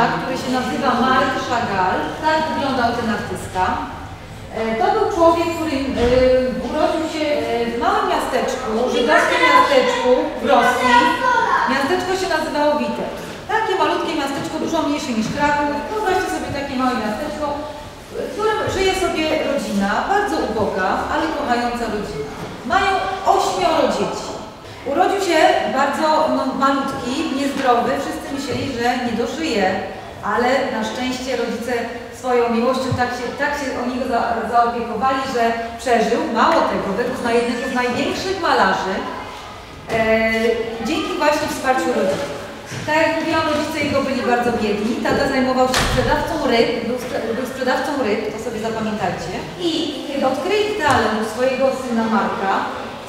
malarza, który się nazywa Marc Chagall, tak wyglądał ten artysta. To był człowiek, który urodził się w małym miasteczku, żydowskim miasteczku w Rosji. Miasteczko się nazywało Witebsk. Takie malutkie miasteczko, dużo mniejsze niż Kraków. Wyobraźcie sobie takie małe miasteczko, w którym żyje sobie rodzina, bardzo uboga, ale kochająca rodzina. Mają 8 dzieci. Urodził się bardzo malutki, niezdrowy, wszyscy myśleli, że nie dożyje, ale na szczęście rodzice swoją miłością tak się o niego zaopiekowali, że przeżył. Mało tego, wyrósł na jednego z największych malarzy, dzięki właśnie wsparciu rodziców. Tak jak mówiłam, rodzice jego byli bardzo biedni. Tata zajmował się sprzedawcą ryb, był sprzedawcą ryb, to sobie zapamiętajcie. I kiedy odkryli talent swojego syna Marka,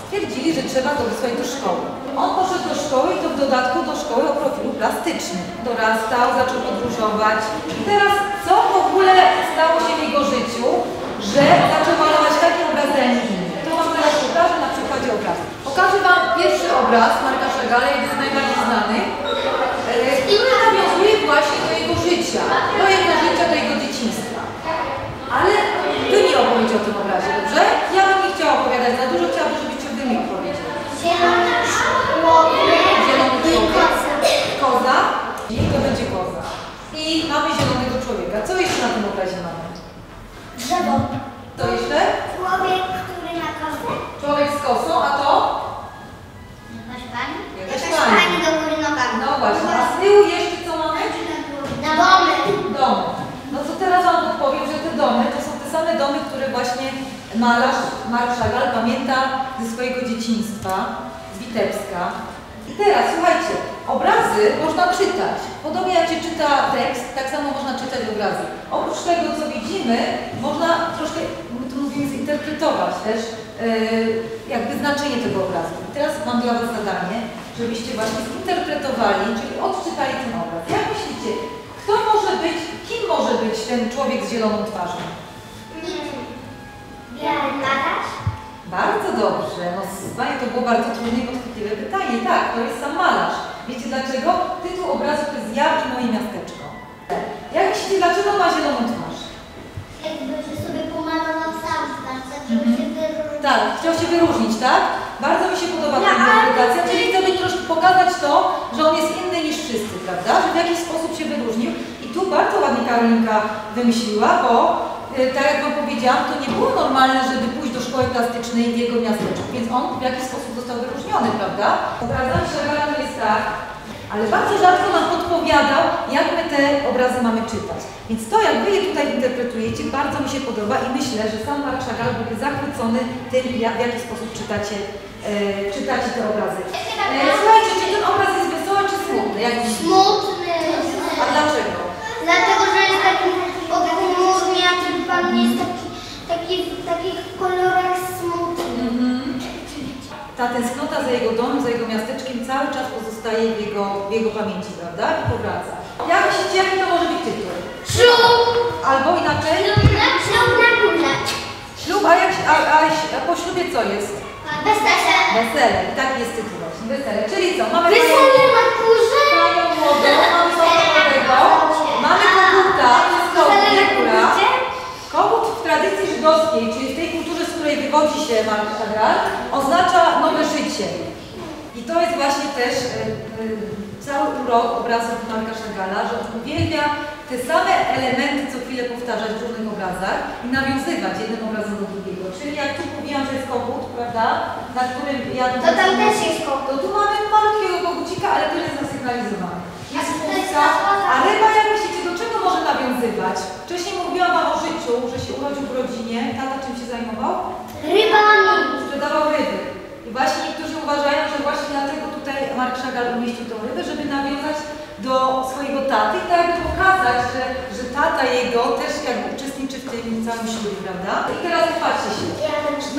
stwierdzili, że trzeba go wysłać do szkoły. On poszedł do szkoły i to w dodatku do szkoły o profilu plastycznym. Dorastał, zaczął podróżować. I teraz co w ogóle stało się w jego życiu, że zaczął malować takie obrazy religijne. To wam teraz pokażę na przykładzie obrazu. Pokażę wam pierwszy obraz Marca Chagalla, jeden z najbardziej znanych, który nawiązuje właśnie do jego życia, do jego dzieciństwa. Ale wy mi opowiecie o tym obrazie, dobrze? Ja bym nie chciała opowiadać za dużo, chciałabym, żebyście wy mi opowiedzieli. Koza? I to będzie koza. I mamy zielonego człowieka. Co jeszcze na tym obrazie mamy? Drzewo. Co jeszcze? Człowiek, który ma kozę. Człowiek z kosą, a to? Jakaś pani do góry nogami. No właśnie, a z tyłu jeszcze co mamy? Domy. No to teraz wam podpowiem, że te domy to są te same domy, które właśnie malarz Marc Chagall pamięta ze swojego dzieciństwa, z Witebska. I teraz, słuchajcie, obrazy można czytać. Podobnie jak się czyta tekst, tak samo można czytać obrazy. Oprócz tego, co widzimy, można troszkę, my tu mówimy, zinterpretować też jakby znaczenie tego obrazu. I teraz mam dla was zadanie, żebyście właśnie zinterpretowali, czyli odczytali ten obraz. Jak myślicie, kto może być, kim może być ten człowiek z zieloną twarzą? Bardzo dobrze. No, to było bardzo trudne i podchwytliwe pytanie. Tak, to jest sam malarz. Wiecie dlaczego? Tytuł obrazu to jest Ja i moje miasteczko. Jak myślicie, dlaczego ma zieloną twarz? Jakby sobie pomalował sam twarz, żeby się wyróżnić. Tak, chciał się wyróżnić, tak? Bardzo mi się podoba ta interpretacja, czyli chcę troszkę pokazać to, że on jest inny niż wszyscy, prawda? Że w jakiś sposób się wyróżnił. I tu bardzo ładnie Karolinka wymyśliła, bo tak jak wam powiedziałam, to nie było normalne, żeby pójść do szkoły plastycznej w jego miasteczku, więc on w jakiś sposób został wyróżniony, prawda? Obrazem Chagalla to jest tak, ale bardzo rzadko nam podpowiadał, jak my te obrazy mamy czytać. Więc to, jak wy je tutaj interpretujecie, bardzo mi się podoba i myślę, że sam Marc Chagall byłby zachwycony tym, w jaki sposób czytacie te obrazy. Słuchajcie, czy ten obraz jest wesoły, czy smutny? Smutny. A dlaczego? Dlatego, że jest taki obmurny, a ten pan jest w takich kolorach smutnych. Ta tęsknota za jego domem, za jego miasteczkiem cały czas pozostaje w jego pamięci, prawda? I powraca. Jak myślicie, jaki to może być tytuł? Ślub! Albo inaczej? Ślub, a po ślubie co jest? Wesele. Wesele, i tak jest tytuł właśnie. Wesele, czyli co? Mamy wesele na górze! Panią młodą, mamy młodego, mamy koguta, kogut w tradycji żydowskiej, czyli w tej kulturze, z której wywodzi się Marc Chagall, oznacza nowe życie. I to jest właśnie też cały urok obrazów Marca Chagalla, że on uwielbia te same elementy, co chwilę powtarzać w różnych obrazach i nawiązywać jednym obrazem do drugiego. Czyli jak tu mówiłam, że jest kogut, prawda, na którym ja... To tam też jest kogut. To tu mamy malutkiego kogucika, ale to jest zasygnalizowane. Jest kółka, a ryba, jak myślicie, do czego może nawiązywać? Wcześniej mówiłam wam o życiu, że się urodził w rodzinie. Tata czym się zajmował? Rybami! Sprzedawał ryby. I właśnie niektórzy uważają, że właśnie dlatego tutaj Marc Chagall umieścił tą rybę, żeby nawiązać do swojego taty i tak pokazać, że tata jego też jakby uczestniczy w tym całym ślubie, prawda? I teraz patrzcie się.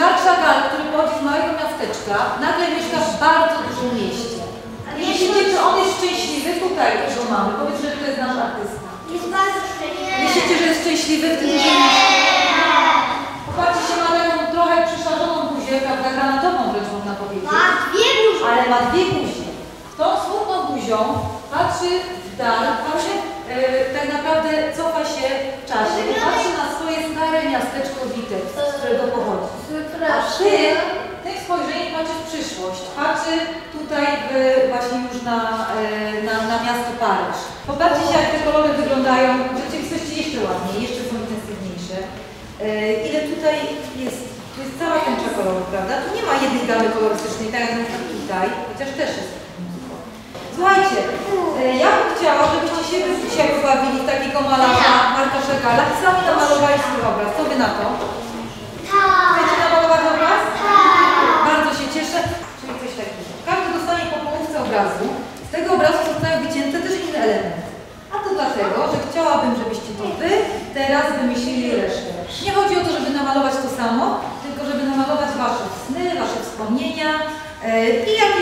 Marc Chagall, który pochodzi z małego miasteczka, nagle mieszka w bardzo dużym mieście. I myślicie, czy on jest szczęśliwy tutaj, że mamy? Powiedz, że to jest nasz artysta. Jest bardzo szczęśliwy. Myślicie, że jest szczęśliwy w tym dużym mieście? Popatrzcie się, ma taką trochę przyszarzoną buzię, prawda, granatową wręcz można powiedzieć. Ma dwie buzie. Ale ma dwie buzie. Tą smutną buzią patrzy w dal, tak naprawdę cofa się w czasie i patrzy na swoje stare miasteczko Witebsk, z którego pochodzi. A tym spojrzeniem patrzy w przyszłość, patrzy tutaj właśnie już na miasto Paryż. Popatrzcie się, jak te kolory wyglądają, w rzeczywistości jeszcze ładniej, jeszcze są intensywniejsze. Ile tutaj jest, tu jest cała tęcza kolorów, prawda? Tu nie ma jednej gamy kolorystycznej, tak jak jest tutaj, chociaż też jest. Słuchajcie, ja bym chciała, żebyście się dzisiaj pobawili w takiego malarza Marca Chagalla i sami namalowali swój obraz. Co wy na to? Chcecie namalować obraz? Bardzo się cieszę. Czyli coś takiego. Każdy dostanie po połówce obrazu. Z tego obrazu zostają wycięte też inne elementy. A to dlatego, że chciałabym, żebyście to wy teraz wymyślili resztę. Nie chodzi o to, żeby namalować to samo, tylko żeby namalować wasze sny, wasze wspomnienia i jakieś